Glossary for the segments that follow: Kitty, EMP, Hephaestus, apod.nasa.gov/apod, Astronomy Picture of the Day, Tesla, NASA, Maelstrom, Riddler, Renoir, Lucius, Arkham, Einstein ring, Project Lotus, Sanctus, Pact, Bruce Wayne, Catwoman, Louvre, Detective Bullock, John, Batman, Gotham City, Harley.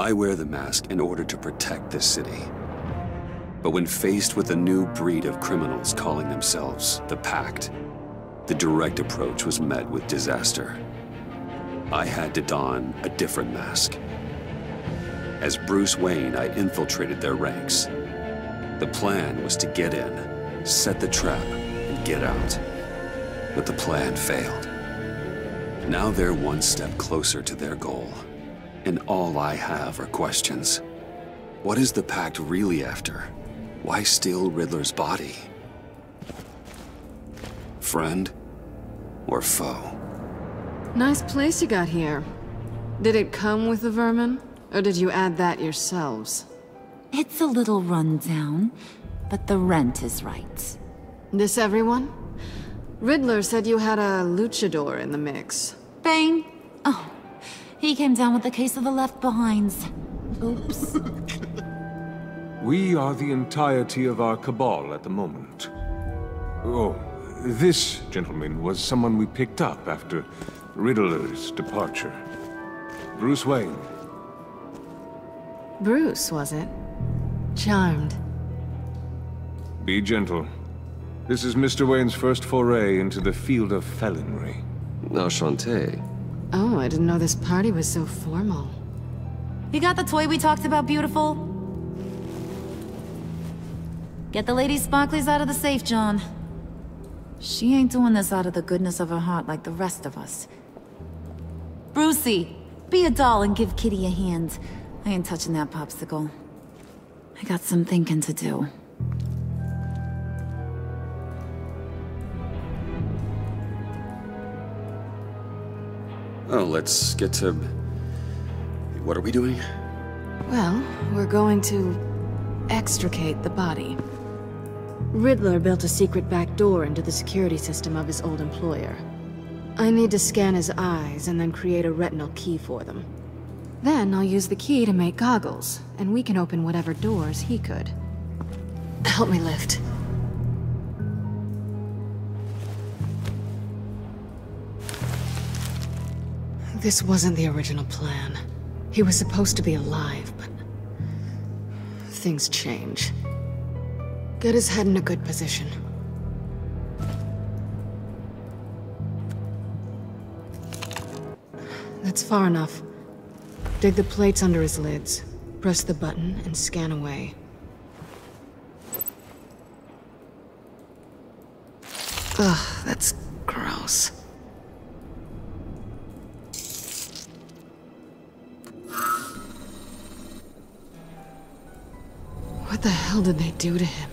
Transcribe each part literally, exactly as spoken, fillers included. I wear the mask in order to protect this city. But when faced with a new breed of criminals calling themselves the Pact, the direct approach was met with disaster. I had to don a different mask. As Bruce Wayne, I infiltrated their ranks. The plan was to get in, set the trap, and get out. But the plan failed. Now they're one step closer to their goal, and all I have are questions. What is the Pact really after? Why steal Riddler's body? Friend or foe? Nice place you got here. Did it come with the vermin, or did you add that yourselves? It's a little rundown, but the rent is right. This everyone? Riddler said you had a luchador in the mix. Bang! Oh, he came down with a case of the left behinds. Oops. We are the entirety of our cabal at the moment. Oh, this gentleman was someone we picked up after Riddler's departure. Bruce Wayne. Bruce, was it? Charmed. Be gentle. This is Mister Wayne's first foray into the field of felonry. Enchanté. Oh, I didn't know this party was so formal. You got the toy we talked about, beautiful? Get the lady's sparklies out of the safe, John. She ain't doing this out of the goodness of her heart like the rest of us. Brucey, be a doll and give Kitty a hand. I ain't touching that popsicle. I got some thinking to do. Oh, let's get to... What are we doing? Well, we're going to... extricate the body. Riddler built a secret back door into the security system of his old employer. I need to scan his eyes and then create a retinal key for them. Then I'll use the key to make goggles, and we can open whatever doors he could. Help me lift. This wasn't the original plan. He was supposed to be alive, but... things change. Get his head in a good position. That's far enough. Dig the plates under his lids, press the button, and scan away. Ugh, that's gross. What the hell did they do to him?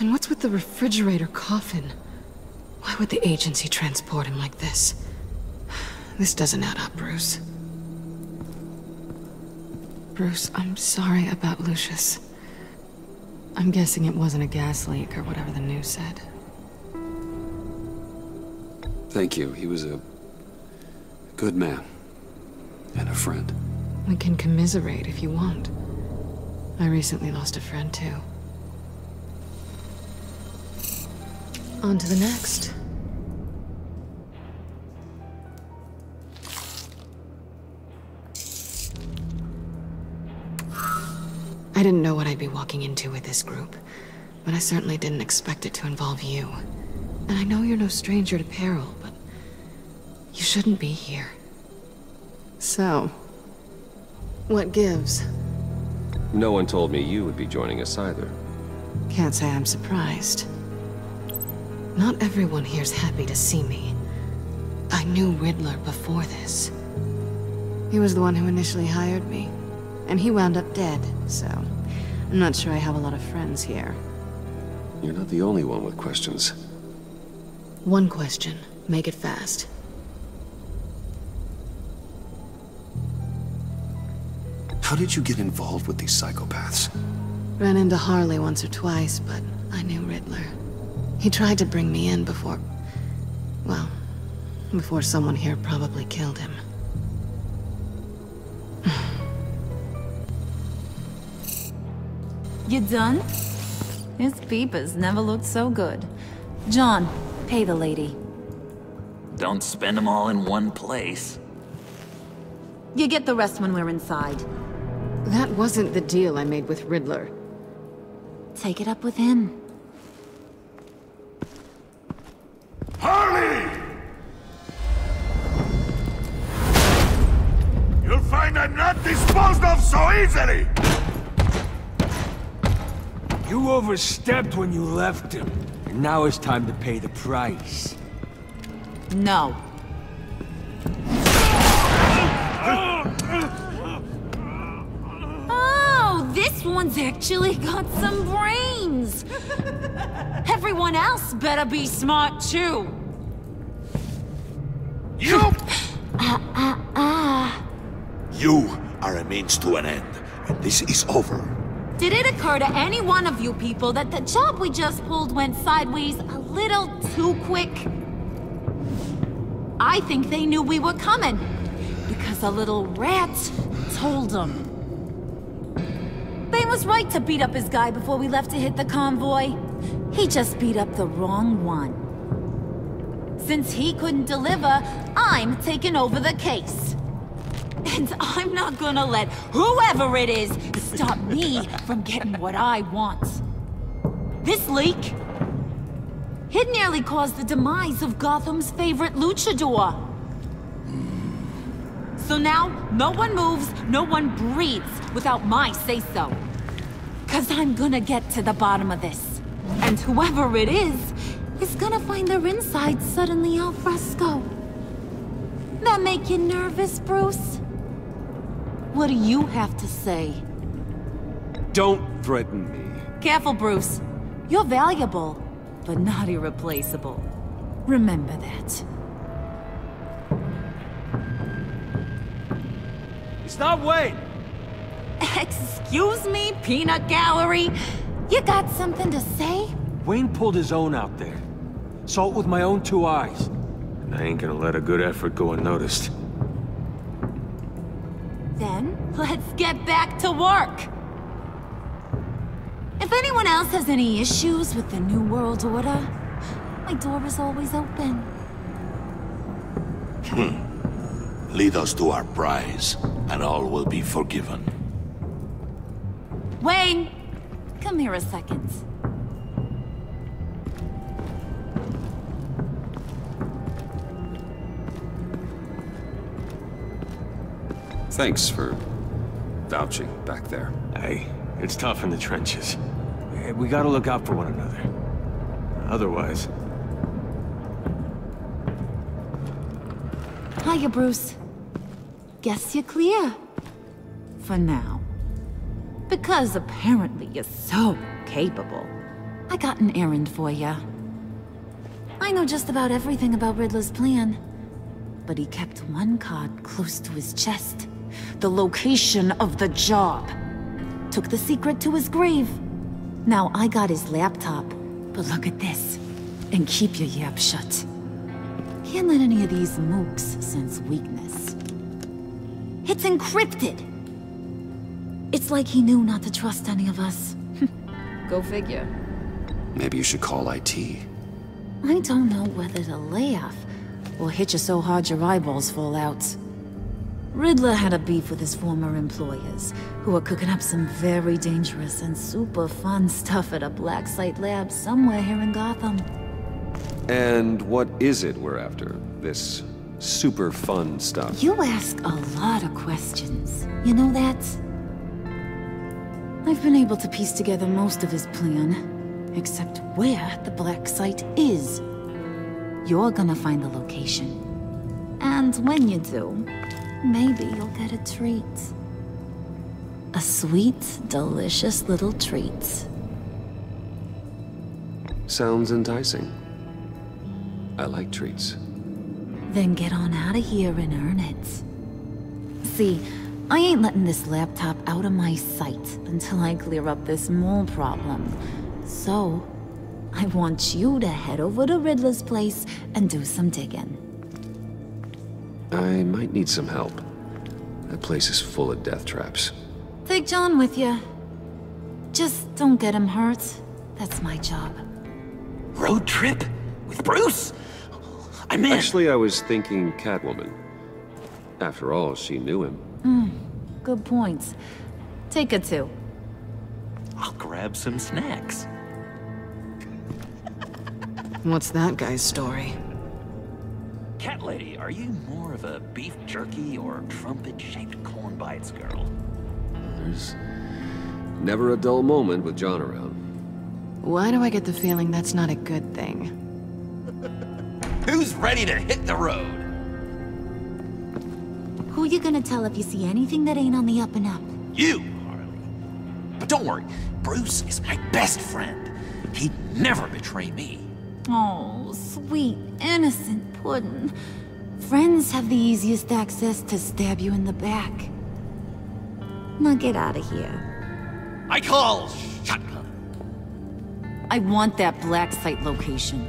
And what's with the refrigerator coffin? Why would the agency transport him like this? This doesn't add up, Bruce. Bruce, I'm sorry about Lucius. I'm guessing it wasn't a gas leak or whatever the news said. Thank you. He was a good man. And a friend. We can commiserate if you want. I recently lost a friend, too. On to the next. I didn't know what I'd be walking into with this group, but I certainly didn't expect it to involve you. And I know you're no stranger to peril, but you shouldn't be here. So, what gives? No one told me you would be joining us either. Can't say I'm surprised. Not everyone here's happy to see me. I knew Riddler before this. He was the one who initially hired me, and he wound up dead, so I'm not sure I have a lot of friends here. You're not the only one with questions. One question. Make it fast. How did you get involved with these psychopaths? Ran into Harley once or twice, but I knew Riddler. He tried to bring me in before... well, before someone here probably killed him. You done? This peepers never looked so good. John, pay the lady. Don't spend them all in one place. You get the rest when we're inside. That wasn't the deal I made with Riddler. Take it up with him. Harley! You'll find I'm not disposed of so easily! You overstepped when you left him. And now it's time to pay the price. No. Oh, this one's actually got some brains. Everyone else better be smart too. You! Ah, ah, ah. You are a means to an end, and this is over. Did it occur to any one of you people that the job we just pulled went sideways a little too quick? I think they knew we were coming, because a little rat told them. Bane was right to beat up his guy before we left to hit the convoy. He just beat up the wrong one. Since he couldn't deliver, I'm taking over the case. And I'm not gonna let whoever it is stop me from getting what I want. This leak, it nearly caused the demise of Gotham's favorite luchador. So now, no one moves, no one breathes without my say-so. Cause I'm gonna get to the bottom of this. And whoever it is, is gonna find their insides suddenly al fresco. That make you nervous, Bruce? What do you have to say? Don't threaten me. Careful, Bruce. You're valuable, but not irreplaceable. Remember that. It's not Wayne! Excuse me, peanut gallery? You got something to say? Wayne pulled his own out there. Saw it with my own two eyes. And I ain't gonna let a good effort go unnoticed. Then, let's get back to work! If anyone else has any issues with the New World Order, my door is always open. Hmm. Lead us to our prize, and all will be forgiven. Wayne! Come here a second. Thanks for vouching back there. Hey, it's tough in the trenches. We, we gotta look out for one another. Otherwise... Hiya, Bruce. Guess you're clear. For now. Because apparently you're so capable. I got an errand for ya. I know just about everything about Riddler's plan. But he kept one card close to his chest. The location of the job. Took the secret to his grave. Now I got his laptop, but look at this. And keep your yap shut. Can't let any of these mooks sense weakness. It's encrypted! It's like he knew not to trust any of us. Go figure. Maybe you should call I T. I don't know whether to laugh or hit you so hard your eyeballs fall out. Riddler had a beef with his former employers, who were cooking up some very dangerous and super fun stuff at a black site lab somewhere here in Gotham. And what is it we're after, this super fun stuff? You ask a lot of questions, you know that? I've been able to piece together most of his plan, except where the black site is. You're gonna find the location. And when you do, maybe you'll get a treat. A sweet, delicious little treat. Sounds enticing. I like treats. Then get on out of here and earn it. See, I ain't letting this laptop out of my sight until I clear up this mole problem. So, I want you to head over to Riddler's place and do some digging. I might need some help. That place is full of death traps. Take John with you. Just don't get him hurt. That's my job. Road trip? With Bruce? I'm in! Actually, I was thinking Catwoman. After all, she knew him. Mm, good points. Take a two. I'll grab some snacks. What's that guy's story? Cat lady, are you more of a beef jerky or trumpet-shaped corn bites girl? There's never a dull moment with John around. Why do I get the feeling that's not a good thing? Who's ready to hit the road? Who you gonna tell if you see anything that ain't on the up and up? You, Harley. But don't worry, Bruce is my best friend. He'd never betray me. Oh, sweet, innocent puddin'. Friends have the easiest access to stab you in the back. Now get out of here. I call shotgun. I want that black site location.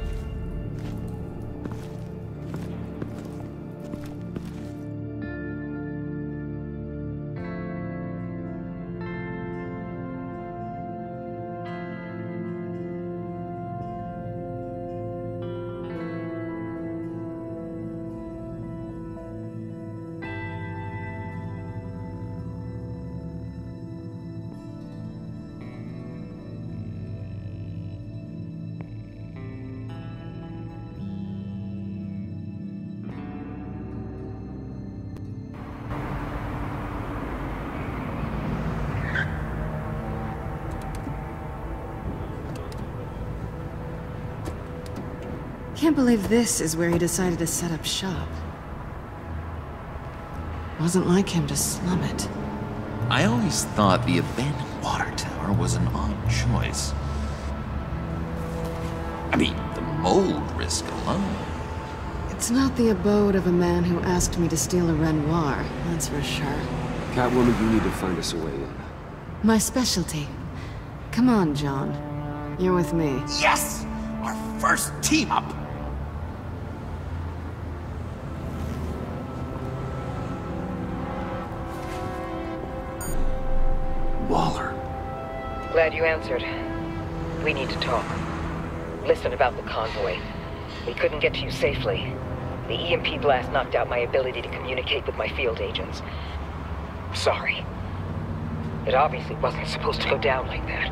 I can't believe this is where he decided to set up shop. Wasn't like him to slum it. I always thought the abandoned water tower was an odd choice. I mean, the mold risk alone. It's not the abode of a man who asked me to steal a Renoir, that's for sure. Catwoman, you need to find us a way in. My specialty. Come on, John. You're with me. Yes! Our first team up! Glad you answered. We need to talk. Listen about the convoy. We couldn't get to you safely. The E M P blast knocked out my ability to communicate with my field agents. Sorry. It obviously wasn't supposed to go down like that.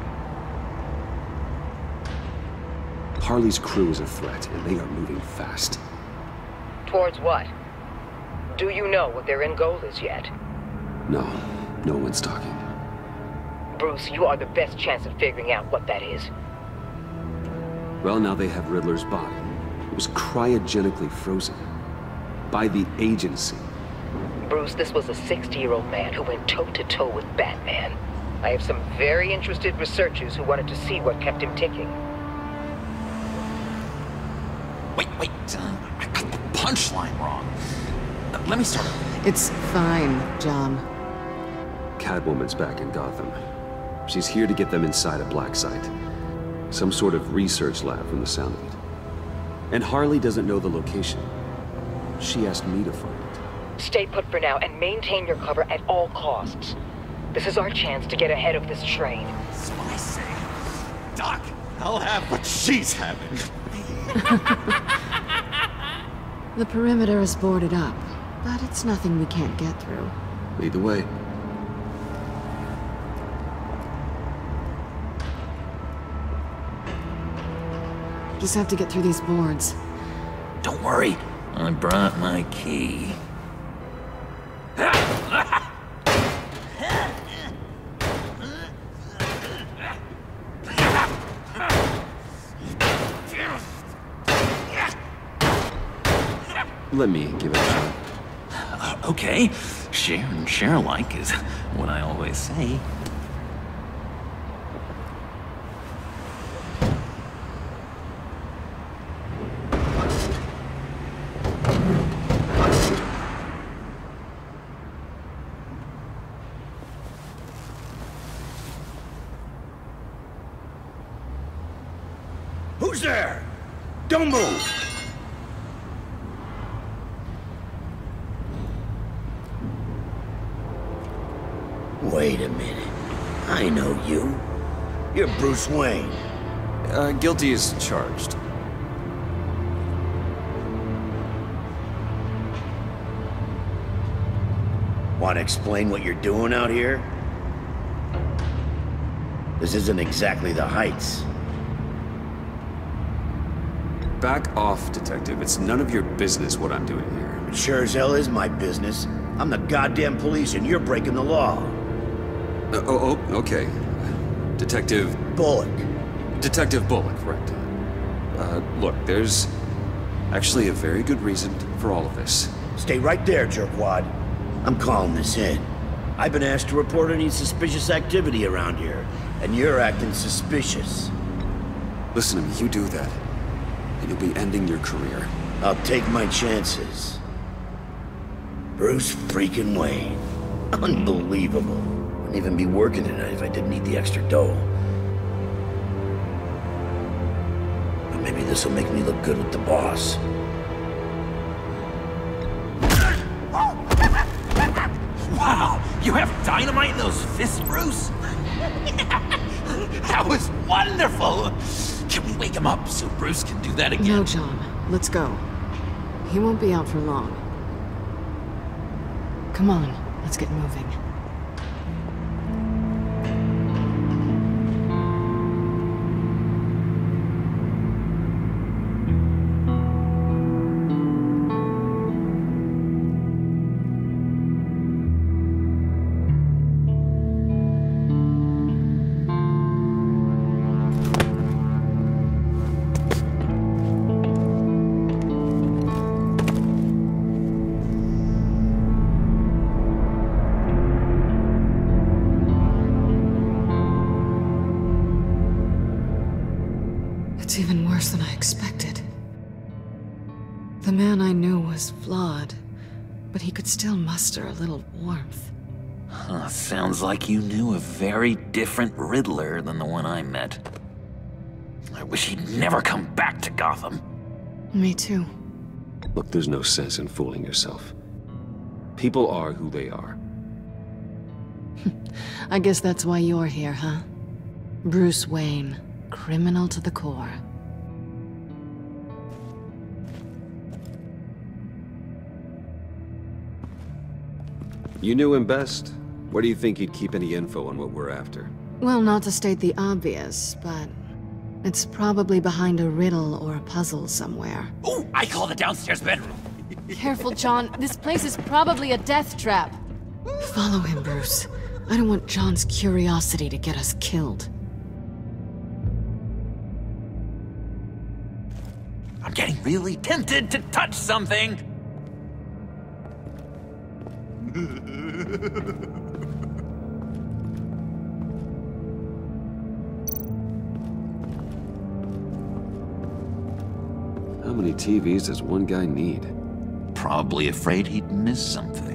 Harley's crew is a threat, and they are moving fast. Towards what? Do you know what their end goal is yet? No. No one's talking. Bruce, you are the best chance of figuring out what that is. Well, now they have Riddler's body. It was cryogenically frozen. By the agency. Bruce, this was a sixty-year-old man who went toe-to-toe with Batman. I have some very interested researchers who wanted to see what kept him ticking. Wait, wait. Uh, I got the punchline wrong. Uh, let me start. It's fine, John. Catwoman's back in Gotham. She's here to get them inside a black site. Some sort of research lab from the sound of it. And Harley doesn't know the location. She asked me to find it. Stay put for now and maintain your cover at all costs. This is our chance to get ahead of this train. So I say, Doc, I'll have what she's having. The perimeter is boarded up, but it's nothing we can't get through. Lead the way. Just have to get through these boards. Don't worry, I brought my key. Let me give it a shot. Uh, okay, share and share alike is what I always say. Bruce Wayne. Uh, guilty is charged. Want to explain what you're doing out here? This isn't exactly the Heights. Back off, Detective. It's none of your business what I'm doing here. It sure as hell is my business. I'm the goddamn police and you're breaking the law. Uh, oh, oh, okay. Detective... Bullock. Detective Bullock, right. Uh, look, there's actually a very good reason for all of this. Stay right there, jerkwad. I'm calling this in. I've been asked to report any suspicious activity around here, and you're acting suspicious. Listen to me, you do that, and you'll be ending your career. I'll take my chances. Bruce freaking Wayne. Unbelievable. Wouldn't even be working tonight if I didn't need the extra dough. But maybe this will make me look good with the boss. Wow, you have dynamite in those fists, Bruce? That was wonderful! Can we wake him up so Bruce can do that again? No, John. Let's go. He won't be out for long. Come on, let's get moving. Still muster a little warmth. Huh, sounds like you knew a very different Riddler than the one I met. I wish he'd never come back to Gotham. Me too. Look, there's no sense in fooling yourself. People are who they are. I guess that's why you're here, huh? Bruce Wayne, criminal to the core. You knew him best. Where do you think he'd keep any info on what we're after? Well, not to state the obvious, but it's probably behind a riddle or a puzzle somewhere. Ooh, I call the downstairs bedroom. Careful, John. This place is probably a death trap. Follow him, Bruce. I don't want John's curiosity to get us killed. I'm getting really tempted to touch something. How many T Vs does one guy need? Probably afraid he'd miss something.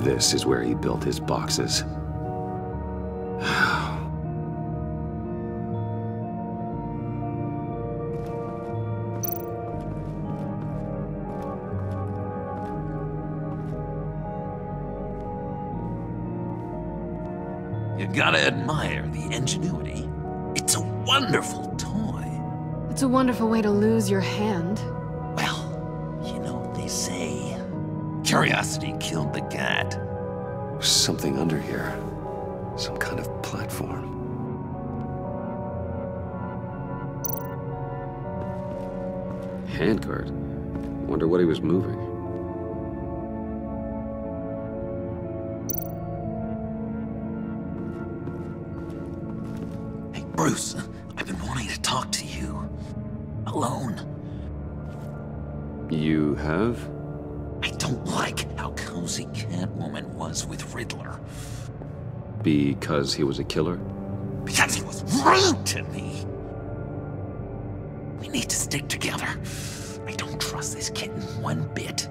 This is where he built his boxes. You gotta admire the ingenuity. It's a wonderful toy. It's a wonderful way to lose your hand. Well, you know what they say. Curiosity killed the cat. There's something under here. Some kind of platform. Handcart. Wonder what he was moving. Hey, Bruce. I've been wanting to talk to you. Alone. You have? I don't like how cozy Catwoman was with Riddler. Because he was a killer? Because he was rude to me! We need to stick together. I don't trust this kitten one bit.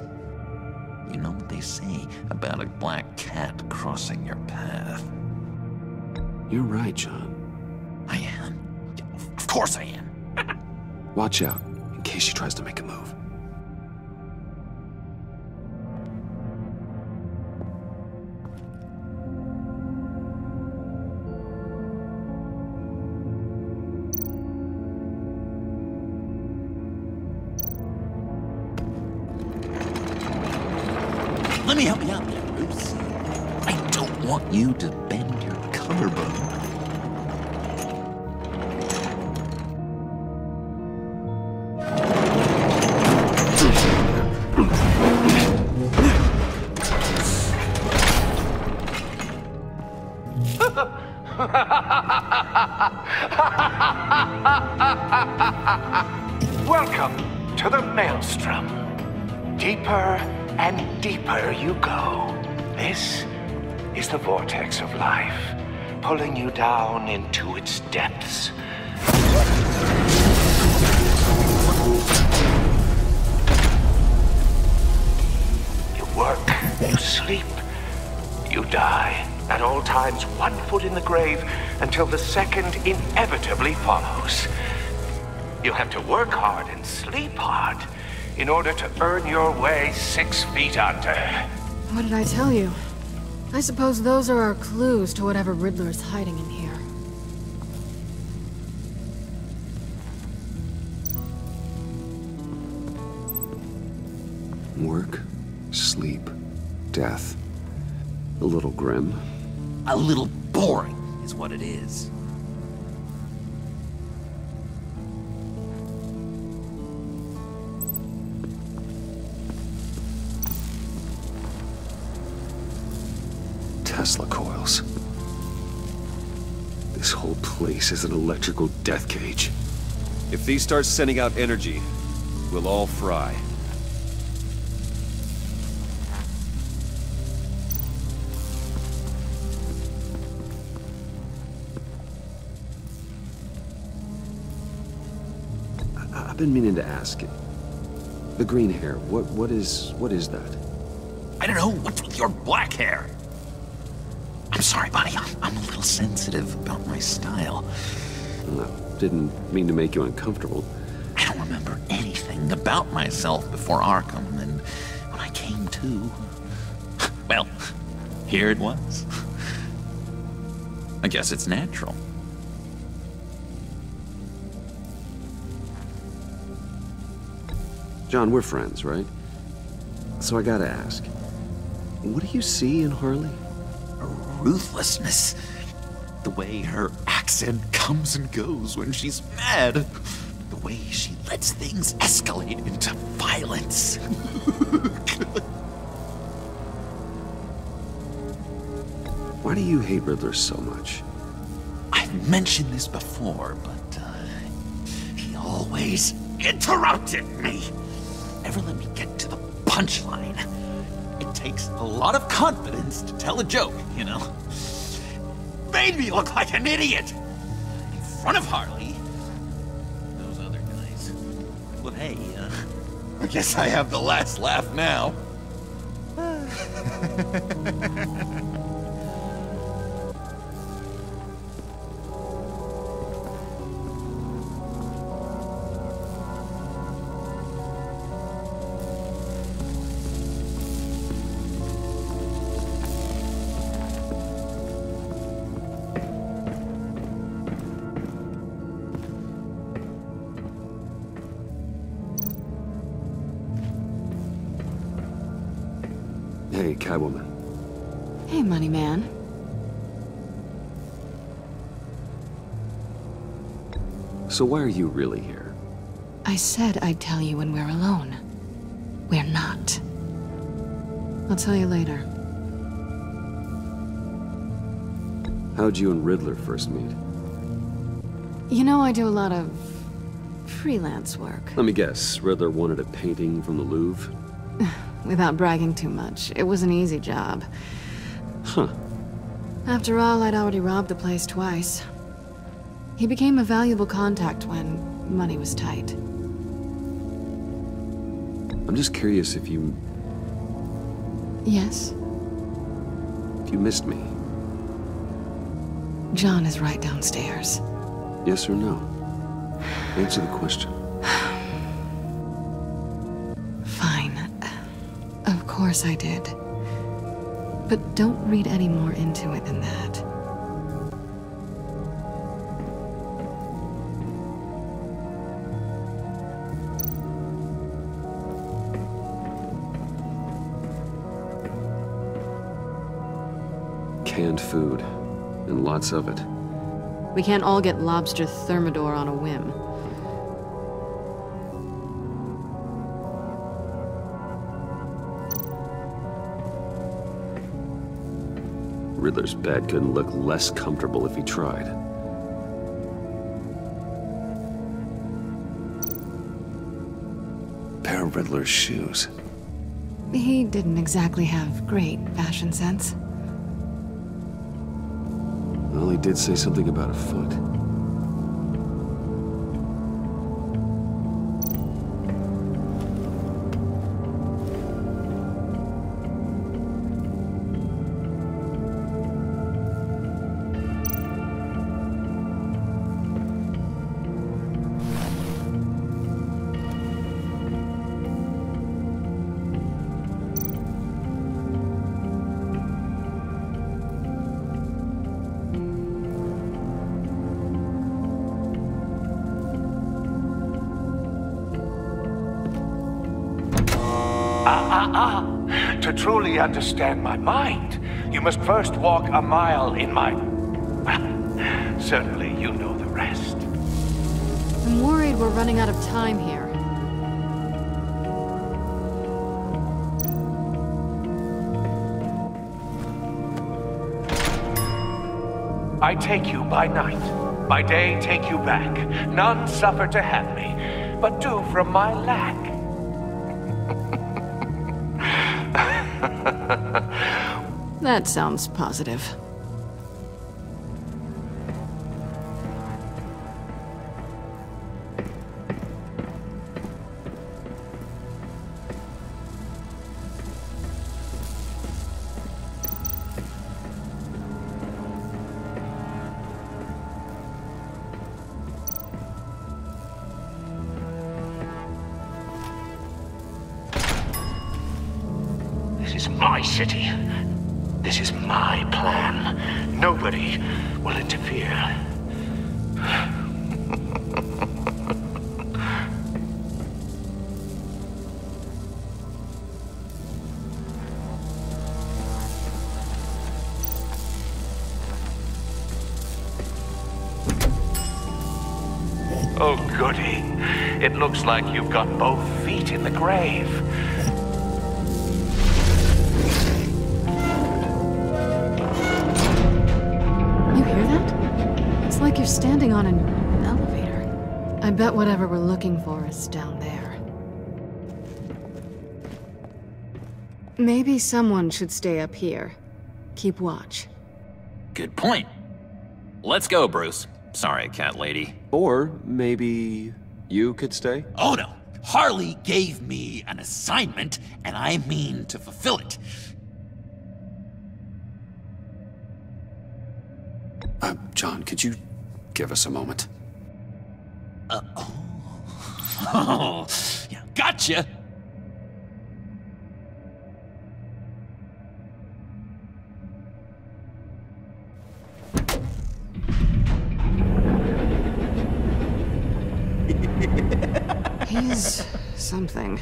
You know what they say about a black cat crossing your path. You're right, John. I am. Of course I am. Watch out, in case she tries to make a move. Let me help you out there, Bruce. I don't want you to bend your collarbone. Welcome to the Maelstrom. Deeper and deeper you go. This is the vortex of life, pulling you down into its depths. You work, you sleep, you die. At all times, one foot in the grave until the second inevitably follows. You have to work hard and sleep hard in order to earn your way six feet under. What did I tell you? I suppose those are our clues to whatever Riddler is hiding in here. Work, sleep, death. A little grim. A little boring is what it is. Tesla coils. This whole place is an electrical death cage. If these start sending out energy, we'll all fry. I I've been meaning to ask it. The green hair, what what is what is that? I don't know. What's with your black hair? I'm sorry, buddy. I'm, I'm a little sensitive about my style. I didn't mean to make you uncomfortable. I don't remember anything about myself before Arkham, and when I came to, well, here it was. I guess it's natural. John, we're friends, right? So I gotta ask, what do you see in Harley? Ruthlessness. The way her accent comes and goes when she's mad. The way she lets things escalate into violence. Why do you hate Riddler so much? I've mentioned this before, but uh, he always interrupted me. Never let me get to the punchline. It takes a lot of confidence to tell a joke, you know. Made me look like an idiot! In front of Harley. Those other guys. But hey, uh, I guess I have the last laugh now. Hey, Catwoman. Hey, Money Man. So why are you really here? I said I'd tell you when we're alone. We're not. I'll tell you later. How'd you and Riddler first meet? You know, I do a lot of freelance work. Let me guess, Riddler wanted a painting from the Louvre? Without bragging too much, it was an easy job. Huh. After all, I'd already robbed the place twice. He became a valuable contact when money was tight. I'm just curious if you... Yes? If you missed me. John is right downstairs. Yes or no? Answer the question. Fine. Of course I did. But don't read any more into it than that. Canned food. And lots of it. We can't all get lobster thermidor on a whim. Riddler's bed couldn't look less comfortable if he tried. A pair of Riddler's shoes. He didn't exactly have great fashion sense. Well, he did say something about a foot. Understand my mind, you must first walk a mile in my... Well, certainly you know the rest. I'm worried we're running out of time here. I take you by night, by day take you back. None suffer to have me, but do from my lack. That sounds positive. This is my city. This is my plan. Nobody will interfere. Oh, goody. It looks like you've got both feet in the grave. Standing on an elevator. I bet whatever we're looking for is down there. Maybe someone should stay up here. Keep watch. Good point. Let's go, Bruce. Sorry, cat lady. Or maybe you could stay? Oh no. Harley gave me an assignment, and I mean to fulfill it. Uh, John, could you... give us a moment. Uh, oh. Oh, yeah, gotcha! He's something.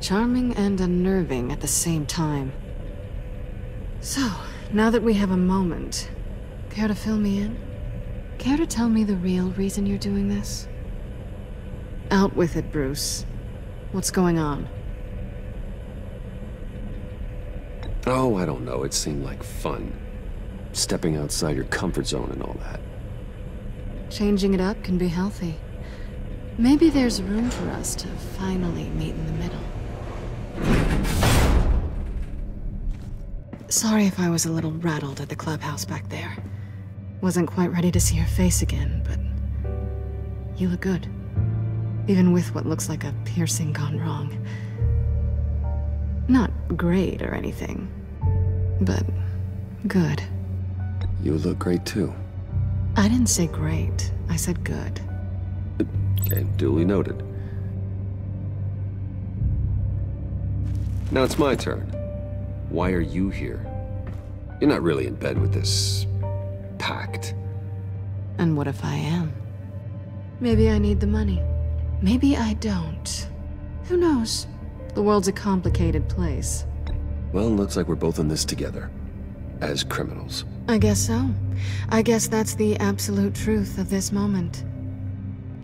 Charming and unnerving at the same time. So, now that we have a moment, care to fill me in? Care to tell me the real reason you're doing this? Out with it, Bruce. What's going on? Oh, I don't know. It seemed like fun. Stepping outside your comfort zone and all that. Changing it up can be healthy. Maybe there's room for us to finally meet in the middle. Sorry if I was a little rattled at the clubhouse back there. Wasn't quite ready to see your face again, but you look good. Even with what looks like a piercing gone wrong. Not great or anything, but good. You look great too. I didn't say great, I said good. And duly noted. Now it's my turn. Why are you here? You're not really in bed with this pact. And what if I am? Maybe I need the money. Maybe I don't. Who knows? The world's a complicated place. Well, it looks like we're both in this together. As criminals. I guess so. I guess that's the absolute truth of this moment.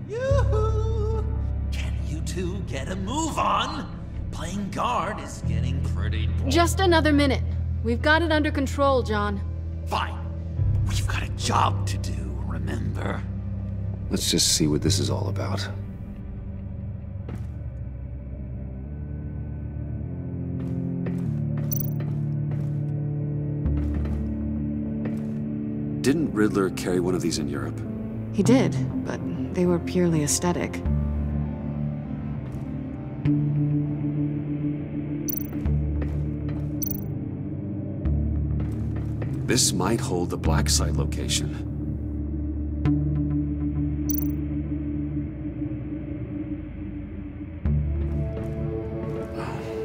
Yoo-hoo! Can you two get a move on? Playing guard is getting pretty boring. Just another minute. We've got it under control, John. Fine. We've got a job to do, remember? Let's just see what this is all about. Didn't Riddler carry one of these in Europe? He did, but they were purely aesthetic. This might hold the black site location.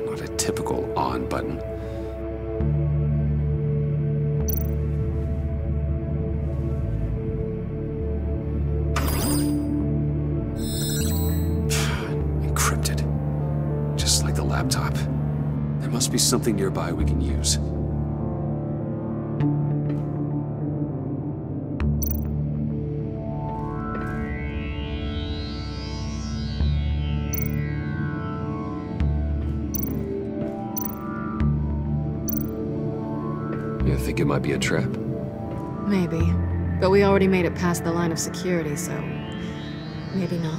Not a typical on button. Must be something nearby we can use. You think it might be a trap? Maybe. But we already made it past the line of security, so maybe not.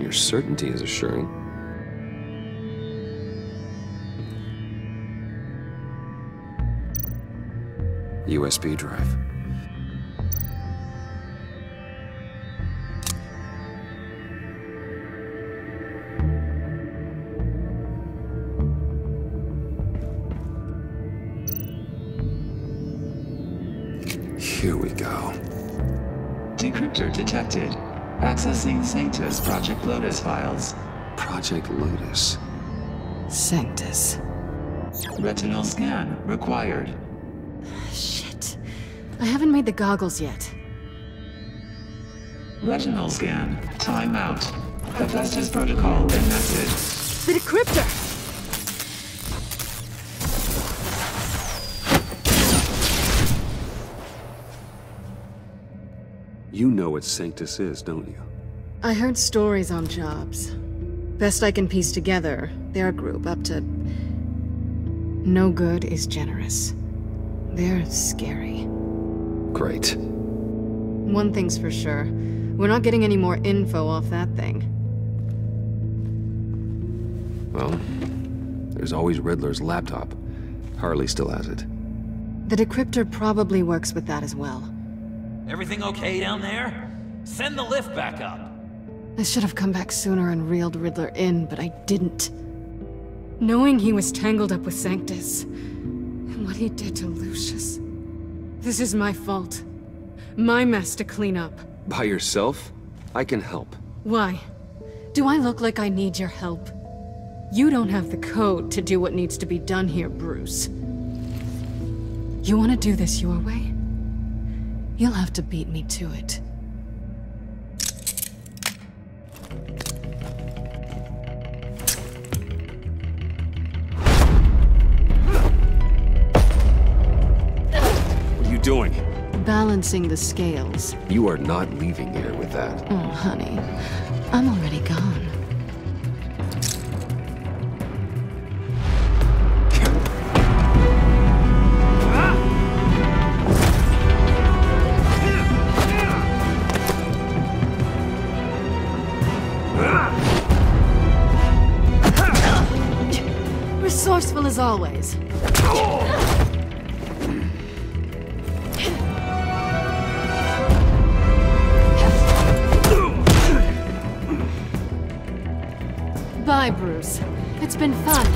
Your certainty is assuring. U S B drive. Here we go. Decryptor detected. Accessing Sanctus Project Lotus files. Project Lotus. Sanctus. Retinal scan required. I haven't made the goggles yet. Retinal scan. Timeout. Hephaestus protocol enacted. The decryptor! You know what Sanctus is, don't you? I heard stories on jobs. Best I can piece together, their group up to... No good is generous. They're scary. Great. One thing's for sure. We're not getting any more info off that thing. Well, there's always Riddler's laptop. Harley still has it. The decryptor probably works with that as well. Everything okay down there? Send the lift back up. I should have come back sooner and reeled Riddler in, but I didn't. Knowing he was tangled up with Sanctus, and what he did to Lucius... This is my fault. My mess to clean up. By yourself? I can help. Why? Do I look like I need your help? You don't have the code to do what needs to be done here, Bruce. You want to do this your way? You'll have to beat me to it. Doing? Balancing the scales. You are not leaving here with that. Oh, honey. I'm already gone. Resourceful as always. Bruce. It's been fun.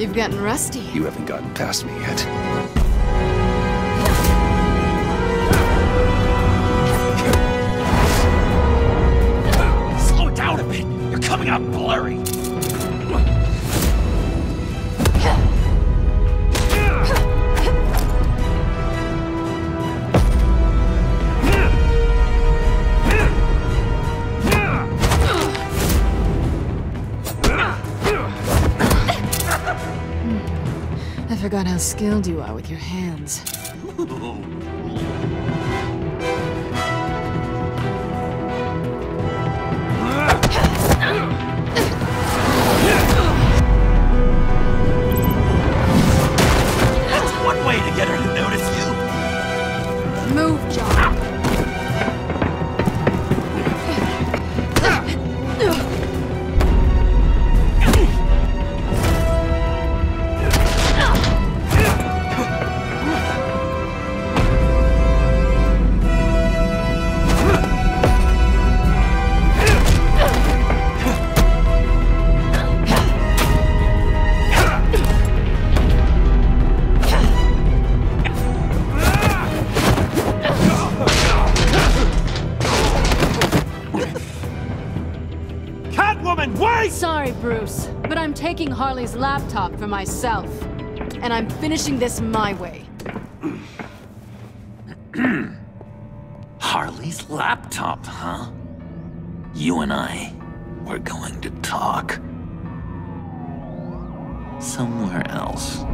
You've gotten rusty. You haven't gotten past me yet. Slow down a bit. You're coming out blurry. I forgot how skilled you are with your hands. That's one way to get her to notice you. Move, John. Bruce, but I'm taking Harley's laptop for myself, and I'm finishing this my way. Harley's laptop, huh? You and I, we're going to talk. Somewhere else.